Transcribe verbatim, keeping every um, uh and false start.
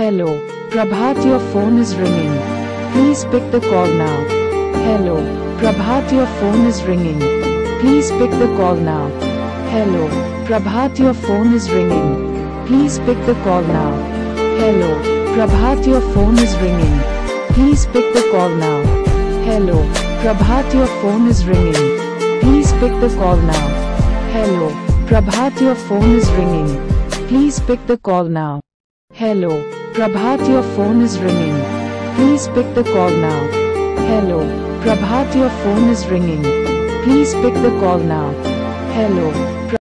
Hello, Prabhat, your phone is ringing. Please pick the call now. Hello, Prabhat, your phone is ringing. Please pick the call now. Hello, Prabhat, your phone is ringing. Please pick the call now. Hello, Prabhat, your phone is ringing. Please pick the call now. Hello, Prabhat, your phone is ringing. Please pick the call now. Hello, Prabhat, your phone is ringing. Please pick the call now. Hello, Prabhat, your phone is ringing. Please pick the call now. Hello, Prabhat, your phone is ringing. Please pick the call now. Hello.